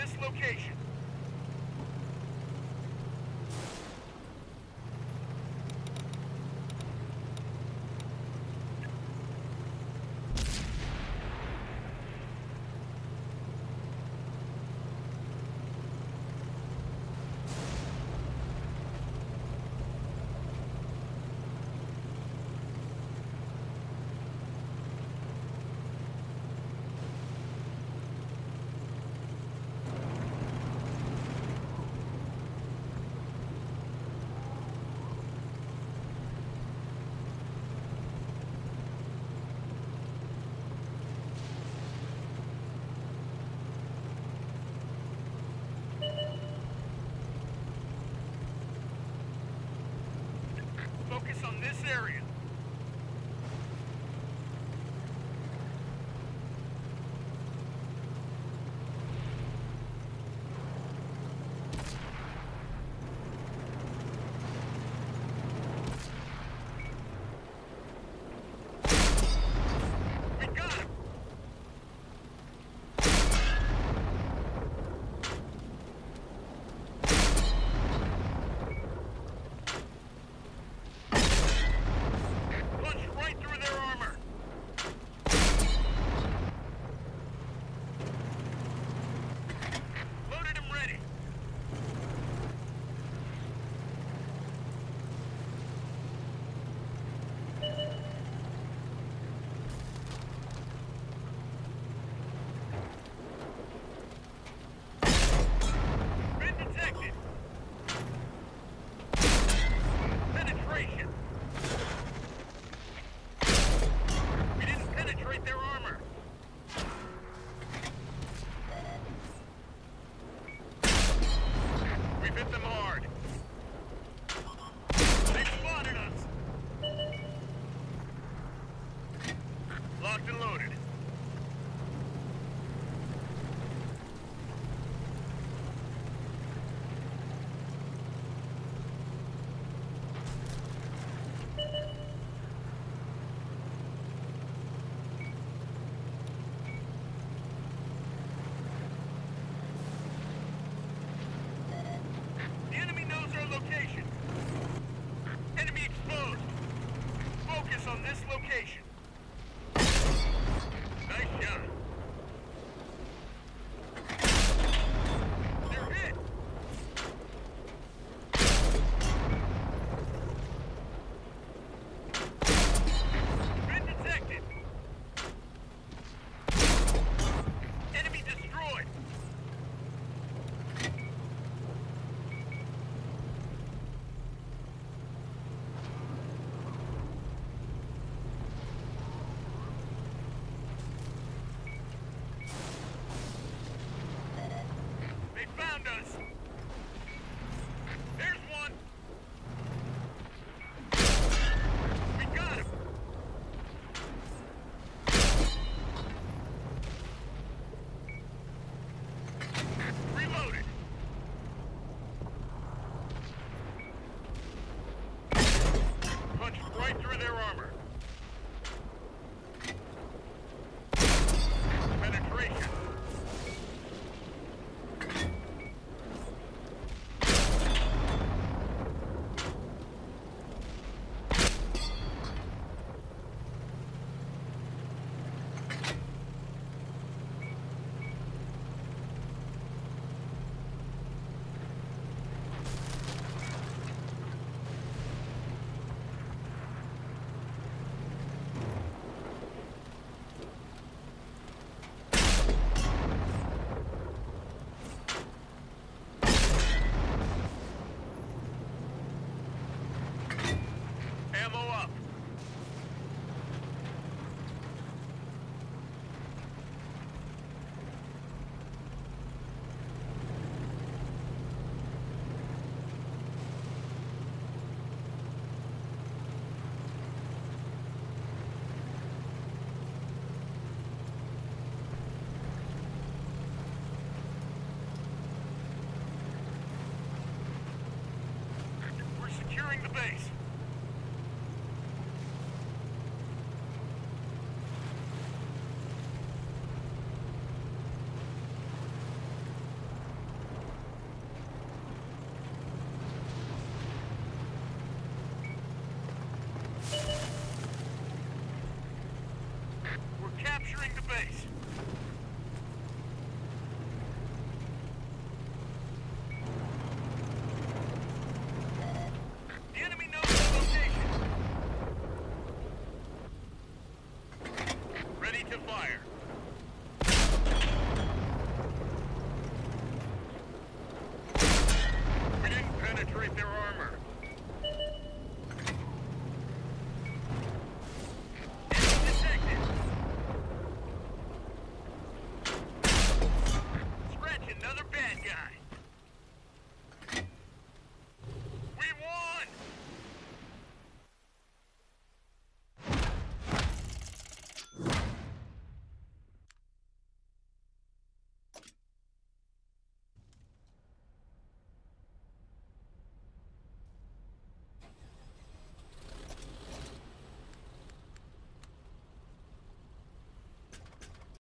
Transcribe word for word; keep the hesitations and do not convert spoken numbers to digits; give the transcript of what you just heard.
this location. die.